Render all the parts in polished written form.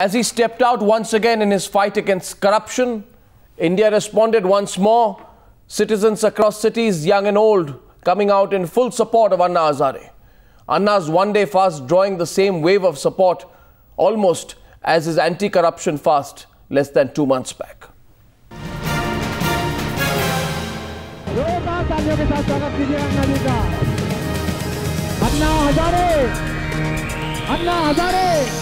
As he stepped out once again in his fight against corruption, India responded once more. Citizens across cities, young and old, coming out in full support of Anna Hazare. Anna's one-day fast drawing the same wave of support almost as his anti-corruption fast less than 2 months back. Anna Hazare.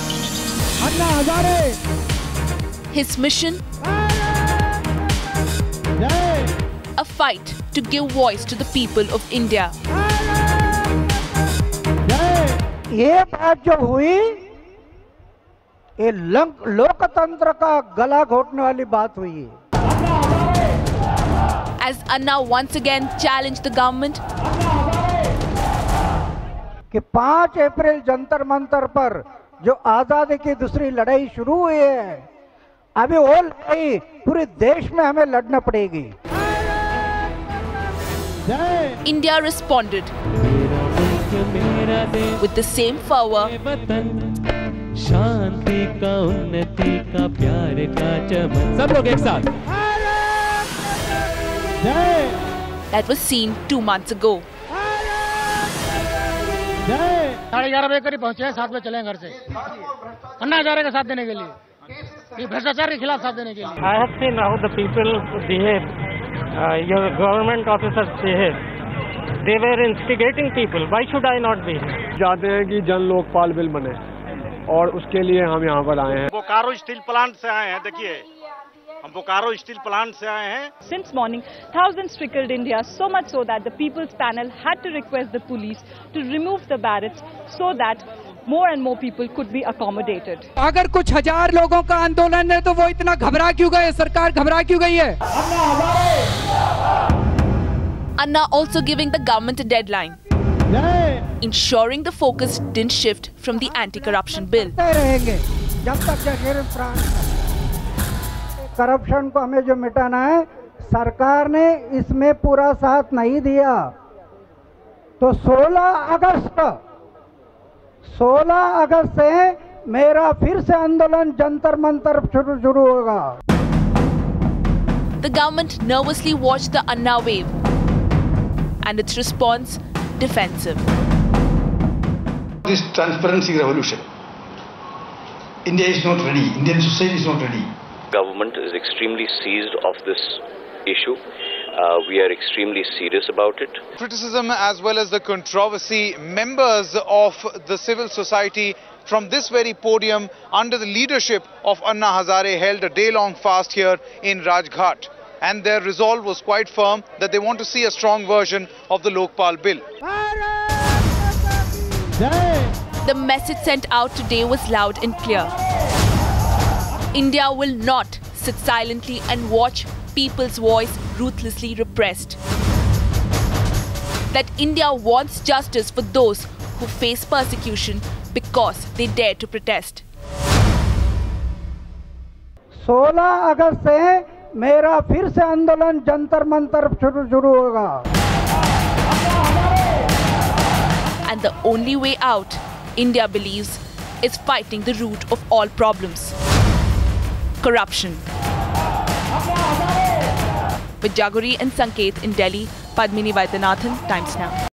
His mission, a fight to give voice to the people of India. ये बात जो हुई, ये लोकतंत्र का गला घोटने वाली बात हुई है. As Anna once again challenged the government, कि 5 अप्रैल जंतर मंतर पर जो आजादी की दूसरी लड़ाई शुरू हुई है, अभी वो लड़ाई पूरे देश में हमें लड़ना पड़ेगी. India responded with the same power, शांति का उन्नति का प्यार का चमन, सब लोग एक साथ, that was seen 2 months ago. 11:30 बजे करीब पहुंचे हैं, साथ में चले घर से अन्ना हजारे का साथ देने के लिए, भ्रष्टाचार के खिलाफ साथ देने के लिए. I have seen how the people behave, your government officers behave. They were instigating people. Why should I not be? चाहते हैं कि जन लोकपाल बिल बने और उसके लिए हम यहाँ पर आए हैं. बोकारो स्टील प्लांट से आए हैं, देखिए हम बोकारो स्टील प्लांट से आए हैं. Since morning, thousands trickled India, so much so that the People's Panel had to request the police to remove the barracks so that more and more people could be accommodated. अगर कुछ हजार लोगों का आंदोलन है तो वो इतना घबरा क्यों गए? सरकार घबरा क्यों गई है? Anna also giving the government a deadline, ensuring the focus didn't shift from the anti-corruption bill. Corruption को हमें जो मिटाना है, सरकार ने इसमें पूरा साथ नहीं दिया तो 16 अगस्त से मेरा फिर से आंदोलन जंतर मंतर शुरू होगा. The government nervously watched the Anna wave and its response defensive. This transparency revolution, India is not ready. Indian society is not ready. Government is extremely seized of this issue. We are extremely serious about it. Criticism as well as the controversy, members of the civil society from this very podium under the leadership of Anna Hazare held a day-long fast here in Rajghat. And their resolve was quite firm that they want to see a strong version of the Lokpal Bill. The message sent out today was loud and clear. India will not sit silently and watch people's voice ruthlessly repressed. That India wants justice for those who face persecution because they dare to protest. 16 अगस्त से मेरा फिर से आंदोलन जंतर मंतर शुरू होगा. And the only way out, India believes, is fighting the root of all problems. Corruption. Vijaygauri and Sanket in Delhi, Padmini Vaidyanathan, Times Now.